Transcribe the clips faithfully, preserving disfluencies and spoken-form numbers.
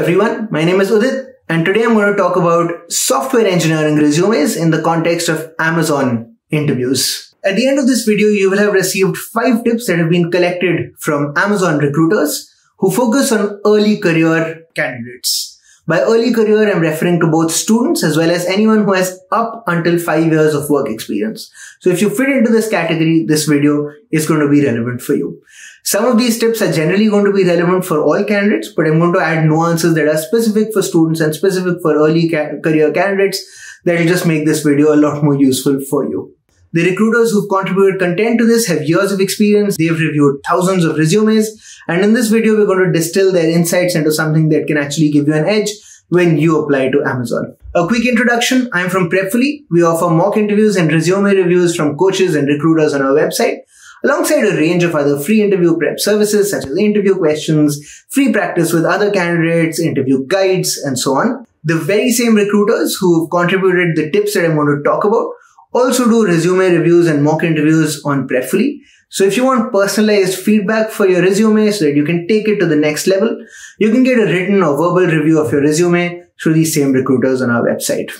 everyone, my name is Udit and today I'm going to talk about software engineering resumes in the context of Amazon interviews. At the end of this video, you will have received five tips that have been collected from Amazon recruiters who focus on early career candidates. By early career, I'm referring to both students as well as anyone who has up until five years of work experience. So if you fit into this category, this video is going to be relevant for you. Some of these tips are generally going to be relevant for all candidates, but I'm going to add nuances that are specific for students and specific for early ca- career candidates that will just make this video a lot more useful for you. The recruiters who've contributed content to this have years of experience. They've reviewed thousands of resumes. And in this video, we're going to distill their insights into something that can actually give you an edge when you apply to Amazon. A quick introduction. I'm from Prepfully. We offer mock interviews and resume reviews from coaches and recruiters on our website, alongside a range of other free interview prep services such as interview questions, free practice with other candidates, interview guides, and so on. The very same recruiters who've contributed the tips that I'm going to talk about also do resume reviews and mock interviews on Prepfully. So if you want personalized feedback for your resume so that you can take it to the next level, you can get a written or verbal review of your resume through these same recruiters on our website.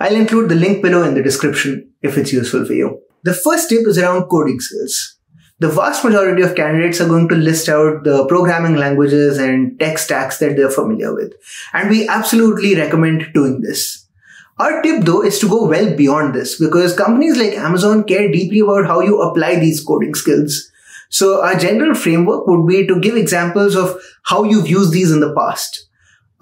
I'll include the link below in the description if it's useful for you. The first tip is around coding skills. The vast majority of candidates are going to list out the programming languages and tech stacks that they're familiar with. And we absolutely recommend doing this. Our tip though is to go well beyond this because companies like Amazon care deeply about how you apply these coding skills. So our general framework would be to give examples of how you've used these in the past.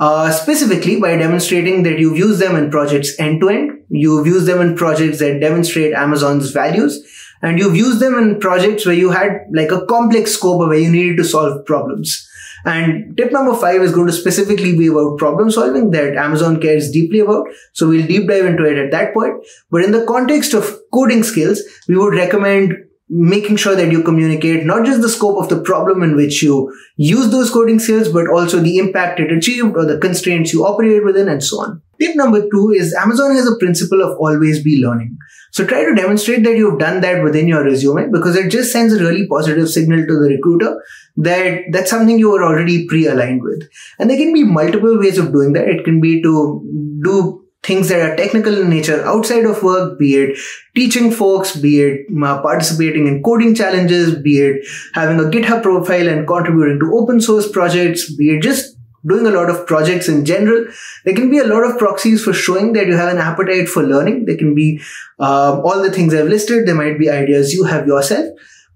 Uh, specifically by demonstrating that you've used them in projects end to end, you've used them in projects that demonstrate Amazon's values, and you've used them in projects where you had like a complex scope where you needed to solve problems. And tip number five is going to specifically be about problem solving that Amazon cares deeply about. So we'll deep dive into it at that point. But in the context of coding skills, we would recommend making sure that you communicate not just the scope of the problem in which you use those coding skills, but also the impact it achieved or the constraints you operate within and so on. Tip number two is Amazon has a principle of always be learning. So try to demonstrate that you've done that within your resume because it just sends a really positive signal to the recruiter that that's something you were already pre-aligned with. And there can be multiple ways of doing that. It can be to do things that are technical in nature outside of work, be it teaching folks, be it participating in coding challenges, be it having a GitHub profile and contributing to open source projects, be it just doing a lot of projects in general. There can be a lot of proxies for showing that you have an appetite for learning. There can be um, all the things I've listed. There might be ideas you have yourself.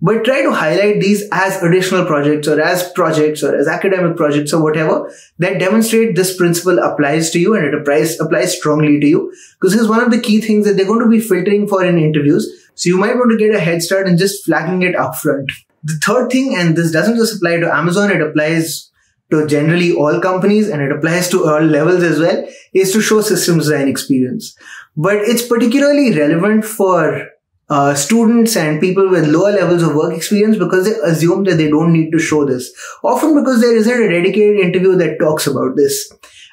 But try to highlight these as additional projects or as projects or as academic projects or whatever that demonstrate this principle applies to you and it applies, applies strongly to you. Because this is one of the key things that they're going to be filtering for in interviews. So you might want to get a head start in just flagging it upfront. The third thing, and this doesn't just apply to Amazon, it applies to generally all companies and it applies to all levels as well, is to show systems design experience. But it's particularly relevant for Uh, students and people with lower levels of work experience because they assume that they don't need to show this. Often because there isn't a dedicated interview that talks about this.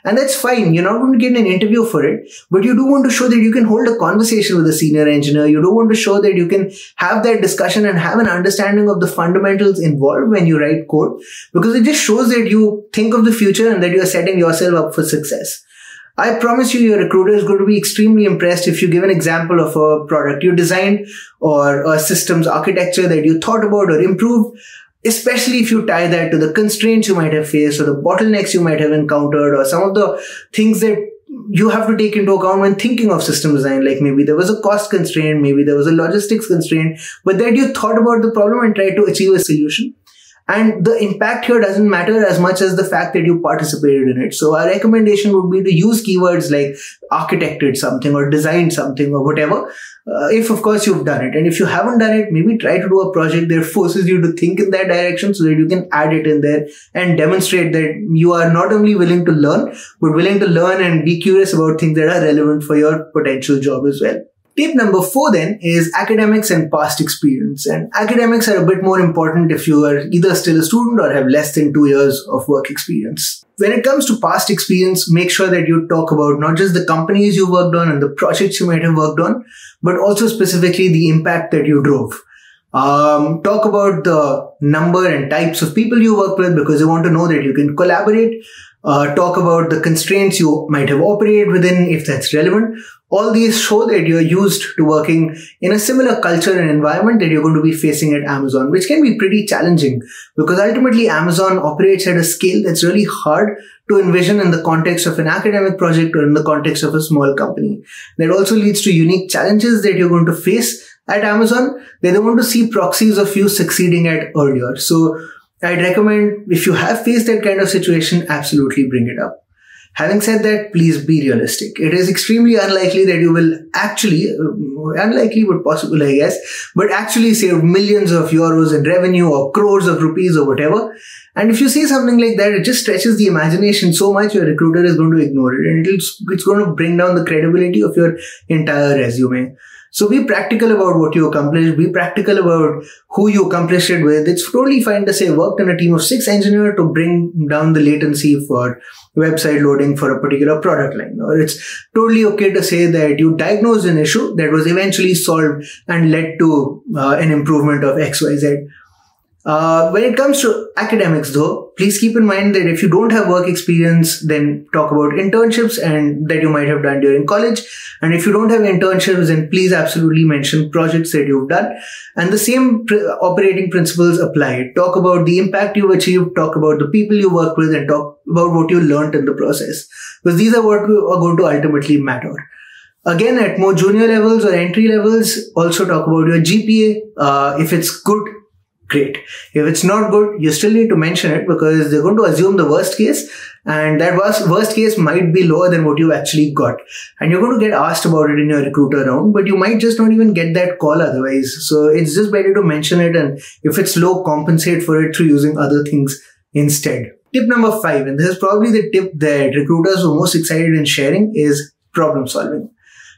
And that's fine. You're not going to get an interview for it, but you do want to show that you can hold a conversation with a senior engineer. You do want to show that you can have that discussion and have an understanding of the fundamentals involved when you write code because it just shows that you think of the future and that you're setting yourself up for success. I promise you, your recruiter is going to be extremely impressed if you give an example of a product you designed or a systems architecture that you thought about or improved, especially if you tie that to the constraints you might have faced or the bottlenecks you might have encountered or some of the things that you have to take into account when thinking of system design. Like maybe there was a cost constraint, maybe there was a logistics constraint, but that you thought about the problem and tried to achieve a solution. And the impact here doesn't matter as much as the fact that you participated in it. So our recommendation would be to use keywords like architected something or designed something or whatever, uh, if of course you've done it. And if you haven't done it, maybe try to do a project that forces you to think in that direction so that you can add it in there and demonstrate that you are not only willing to learn, but willing to learn and be curious about things that are relevant for your potential job as well. Tip number four then is academics and past experience, and academics are a bit more important if you are either still a student or have less than two years of work experience. When it comes to past experience, make sure that you talk about not just the companies you worked on and the projects you might have worked on, but also specifically the impact that you drove. Um, talk about the number and types of people you work with, because you want to know that you can collaborate. Uh, talk about the constraints you might have operated within, if that's relevant. All these show that you're used to working in a similar culture and environment that you're going to be facing at Amazon, which can be pretty challenging because ultimately Amazon operates at a scale that's really hard to envision in the context of an academic project or in the context of a small company. That also leads to unique challenges that you're going to face at Amazon that they want to see proxies of you succeeding at earlier. So I'd recommend, if you have faced that kind of situation, absolutely bring it up. Having said that, please be realistic. It is extremely unlikely that you will actually, unlikely but possible, I guess, but actually save millions of euros in revenue or crores of rupees or whatever. And if you say something like that, it just stretches the imagination so much your recruiter is going to ignore it, and it'll, it's going to bring down the credibility of your entire resume. So be practical about what you accomplished. Be practical about who you accomplished it with. It's totally fine to say worked on a team of six engineers to bring down the latency for website loading for a particular product line. Or it's totally okay to say that you diagnosed an issue that was eventually solved and led to uh, an improvement of X Y Z. Uh, when it comes to academics though, please keep in mind that if you don't have work experience, then talk about internships and that you might have done during college. And if you don't have internships, then please absolutely mention projects that you've done. And the same pr- operating principles apply. Talk about the impact you've achieved, talk about the people you work with, and talk about what you learned in the process. Because these are what are going to ultimately matter. Again, at more junior levels or entry levels, also talk about your G P A. Uh, if it's good, great. If it's not good, you still need to mention it because they're going to assume the worst case, and that worst case might be lower than what you actually got. And you're going to get asked about it in your recruiter round, but you might just not even get that call otherwise. So it's just better to mention it, and if it's low, compensate for it through using other things instead. Tip number five, and this is probably the tip that recruiters were most excited in sharing, is problem solving.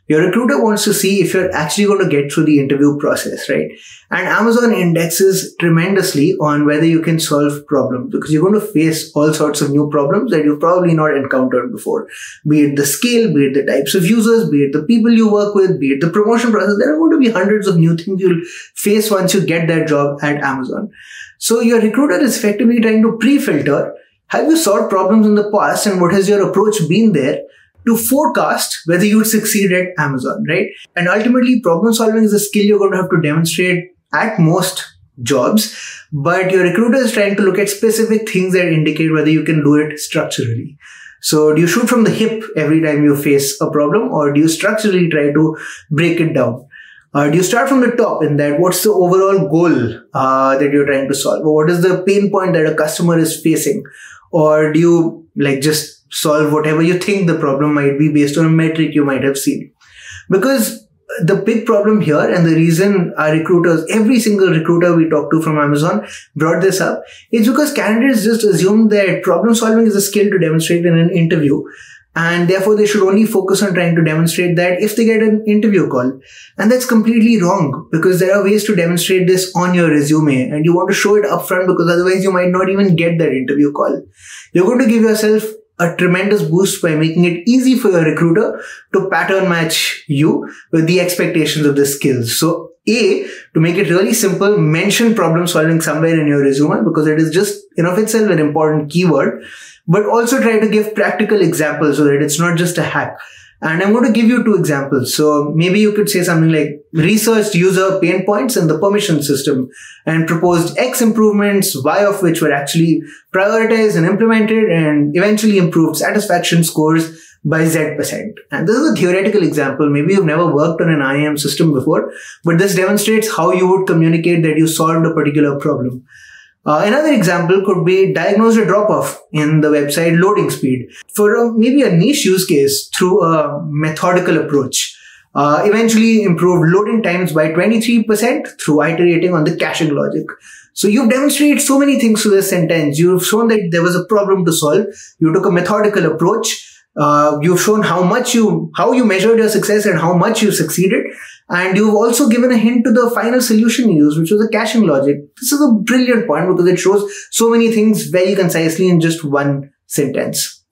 Your recruiter wants to see if you're actually going to get through the interview process, right? And Amazon indexes tremendously on whether you can solve problems, because you're going to face all sorts of new problems that you've probably not encountered before. Be it the scale, be it the types of users, be it the people you work with, be it the promotion process. There are going to be hundreds of new things you'll face once you get that job at Amazon. So your recruiter is effectively trying to pre-filter, have you solved problems in the past and what has your approach been there, to forecast whether you'd succeed at Amazon, right? And ultimately, problem solving is a skill you're going to have to demonstrate at most jobs, but your recruiter is trying to look at specific things that indicate whether you can do it structurally. So do you shoot from the hip every time you face a problem, or do you structurally try to break it down? Uh, do you start from the top in that what's the overall goal uh, that you're trying to solve? Or what is the pain point that a customer is facing? Or do you like just solve whatever you think the problem might be based on a metric you might have seen? Because the big problem here, and the reason our recruiters, every single recruiter we talked to from Amazon brought this up, is because candidates just assume that problem solving is a skill to demonstrate in an interview, and therefore they should only focus on trying to demonstrate that if they get an interview call. And that's completely wrong, because there are ways to demonstrate this on your resume, and you want to show it upfront because otherwise you might not even get that interview call. You're going to give yourself a tremendous boost by making it easy for your recruiter to pattern match you with the expectations of the skills. So A, to make it really simple, mention problem solving somewhere in your resume, because it is just in of itself an important keyword, but also try to give practical examples so that it's not just a hack. And I'm going to give you two examples. So maybe you could say something like researched user pain points in the permission system and proposed X improvements, Y of which were actually prioritized and implemented and eventually improved satisfaction scores by Z percent. And this is a theoretical example. Maybe you've never worked on an I A M system before, but this demonstrates how you would communicate that you solved a particular problem. Uh, another example could be diagnose a drop-off in the website loading speed for a, maybe a niche use case through a methodical approach. Uh, eventually improved loading times by twenty-three percent through iterating on the caching logic. So you've demonstrated so many things through this sentence. You've shown that there was a problem to solve. You took a methodical approach. Uh, you've shown how much you, how you measured your success and how much you succeeded. And you've also given a hint to the final solution you used, which was the caching logic. This is a brilliant point because it shows so many things very concisely in just one sentence.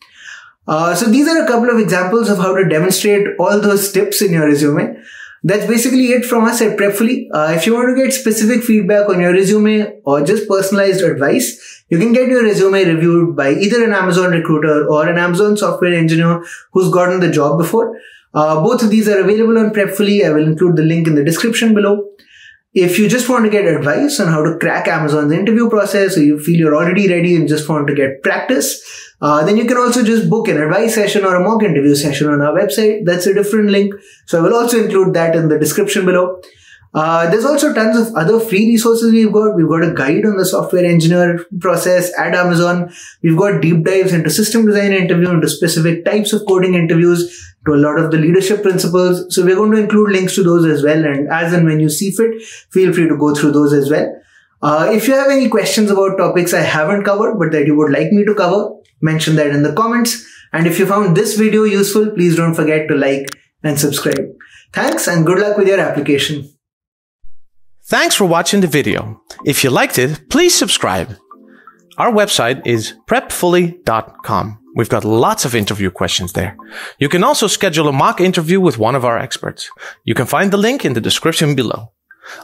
Uh, so these are a couple of examples of how to demonstrate all those tips in your resume. That's basically it from us at Prepfully. Uh, if you want to get specific feedback on your resume or just personalized advice, you can get your resume reviewed by either an Amazon recruiter or an Amazon software engineer who's gotten the job before. Uh, both of these are available on Prepfully. I will include the link in the description below. If you just want to get advice on how to crack Amazon's interview process, or you feel you're already ready and just want to get practice, uh, then you can also just book an advice session or a mock interview session on our website. That's a different link. So I will also include that in the description below. Uh, there's also tons of other free resources we've got. We've got a guide on the software engineer process at Amazon. We've got deep dives into system design interview, into specific types of coding interviews, to a lot of the leadership principles. So we're going to include links to those as well. And as and when you see fit, feel free to go through those as well. Uh, if you have any questions about topics I haven't covered, but that you would like me to cover, mention that in the comments. And if you found this video useful, please don't forget to like and subscribe. Thanks and good luck with your application. Thanks for watching the video. If you liked it, please subscribe. Our website is prepfully dot com. We've got lots of interview questions there. You can also schedule a mock interview with one of our experts. You can find the link in the description below.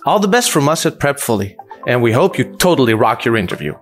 All the best from us at Prepfully, and we hope you totally rock your interview.